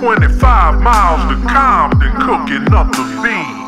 25 miles to Compton, cooking up the beans.